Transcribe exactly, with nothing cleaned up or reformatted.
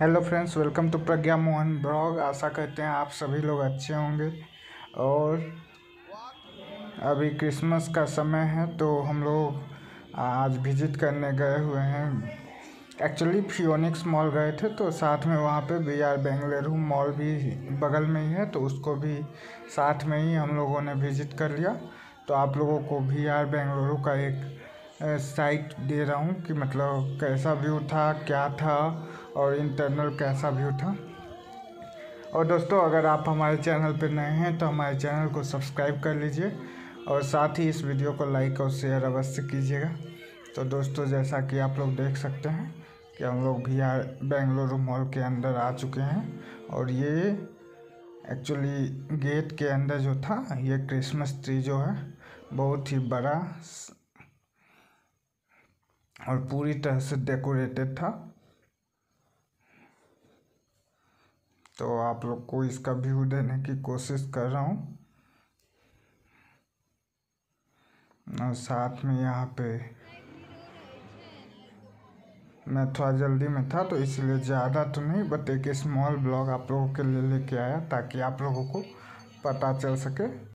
Hello friends, welcome to Pragya Mohan blog. आशा करते हैं आप सभी लोग अच्छे होंगे। और अभी क्रिसमस का समय है तो हम लोग आज विजिट करने गए हुए हैं। एक्चुअली फ्योनिक्स मॉल गए थे तो साथ में वहाँ पे वीआर बेंगलुरु मॉल भी बगल में ही है तो उसको भी साथ में ही हम लोगों ने विजिट कर लिया। तो आप लोगों को वीआर बेंगलुरु का एक साइट दे रहा हूँ कि मतलब कैसा व्यू था, क्या था और इंटरनल कैसा व्यू था। और दोस्तों, अगर आप हमारे चैनल पर नए हैं तो हमारे चैनल को सब्सक्राइब कर लीजिए और साथ ही इस वीडियो को लाइक और शेयर अवश्य कीजिएगा। तो दोस्तों, जैसा कि आप लोग देख सकते हैं कि हम लोग वीआर बेंगलुरु मॉल के अंदर आ चुके हैं। और ये एक्चुअली गेट के अंदर जो था ये क्रिसमस ट्री जो है बहुत ही बड़ा और पूरी तरह से डेकोरेटेड था। तो आप लोग को इसका व्यू देने की कोशिश कर रहा हूँ। और साथ में यहाँ पे मैं थोड़ा जल्दी में था तो इसलिए ज़्यादा तो नहीं, बट एक स्मॉल ब्लॉग आप लोगों के लिए लेके आया ताकि आप लोगों को पता चल सके।